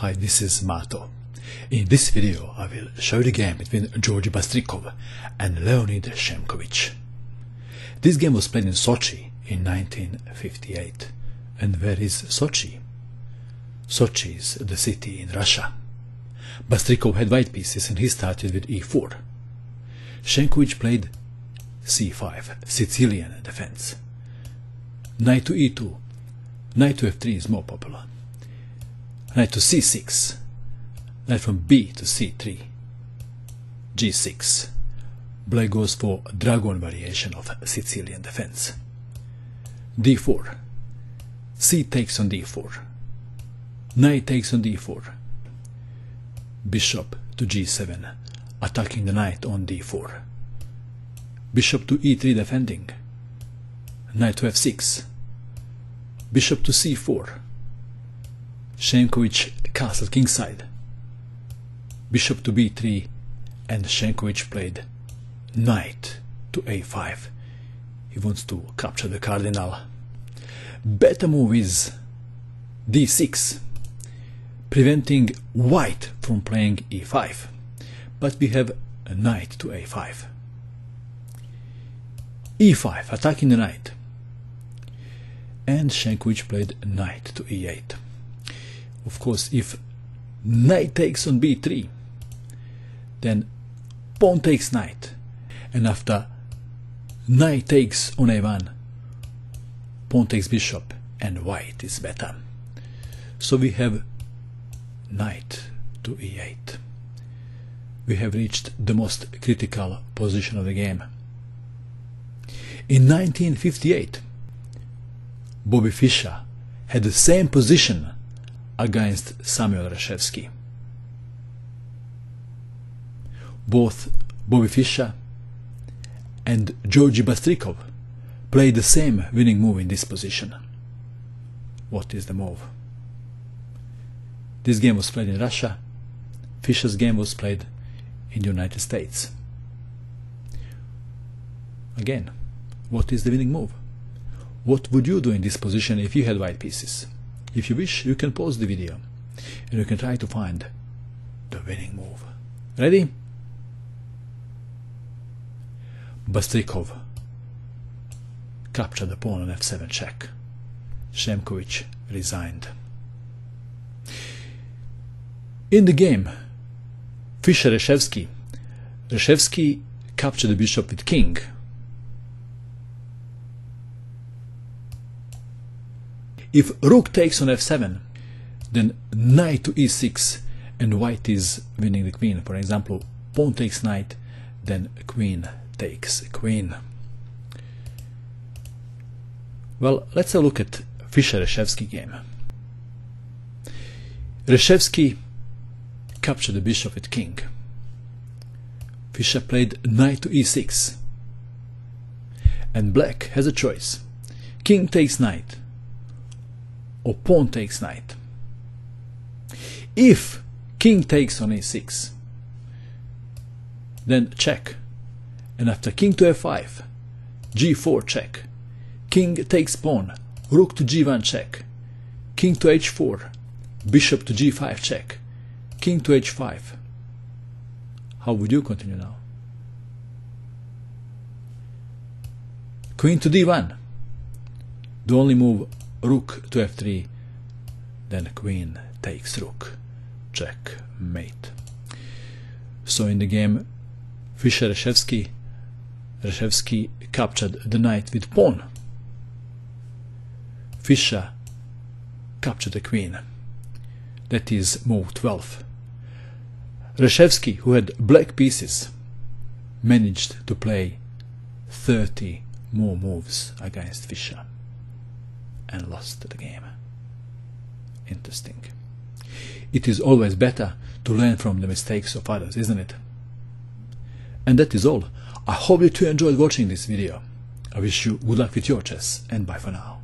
Hi, this is Mato. In this video I will show you the game between Georgy Bastrikov and Leonid Shamkovich. This game was played in Sochi in 1958. And where is Sochi? Sochi is the city in Russia. Bastrikov had white pieces and he started with e4. Shamkovich played c5, Sicilian defense. Knight to e2. Knight to f3 is more popular. Knight to c6. Knight from b to c3. g6. Black goes for dragon variation of Sicilian defense. d4. C takes on d4. Knight takes on d4. Bishop to g7, attacking the knight on d4. Bishop to e3, defending. Knight to f6. Bishop to c4. Shamkovich castled kingside. Bishop to b3, and Shamkovich played knight to a5. He wants to capture the cardinal. Better move is d6, preventing white from playing e5. But we have a knight to a5. e5, attacking the knight. And Shamkovich played knight to e8. Of course, if knight takes on b3, then pawn takes knight. And after knight takes on a1, pawn takes bishop, and white is better. So we have knight to e8. We have reached the most critical position of the game. In 1958, Bobby Fischer had the same position against Samuel Reshevsky. Both Bobby Fischer and Georgy Bastrikov played the same winning move in this position. What is the move? This game was played in Russia. Fischer's game was played in the United States. Again, what is the winning move? What would you do in this position if you had white pieces? If you wish, you can pause the video and you can try to find the winning move. Ready? Bastrikov captured the pawn on f7 check. Shamkovich resigned. In the game, Fischer-Reshevsky. Reshevsky captured the bishop with king. If rook takes on f7, then knight to e6, and white is winning the queen. For example, pawn takes knight, then queen takes queen. Well, let's have a look at Fischer-Reshevsky game. Reshevsky captured the bishop with king. Fischer played knight to e6. And black has a choice. King takes knight, or pawn takes knight. If king takes on e6, then check, and after king to f5, g4 check, king takes pawn, rook to g1 check, king to h4, bishop to g5 check, king to h5. How would you continue now? Queen to d1, the only move. Rook to f3, then queen takes rook. Checkmate. So in the game, Fischer-Reshevsky captured the knight with pawn. Fischer captured the queen. That is move 12. Reshevsky, who had black pieces, managed to play 30 more moves against Fischer and lost the game. Interesting. It is always better to learn from the mistakes of others, isn't it? And that is all. I hope you too enjoyed watching this video. I wish you good luck with your chess, and bye for now.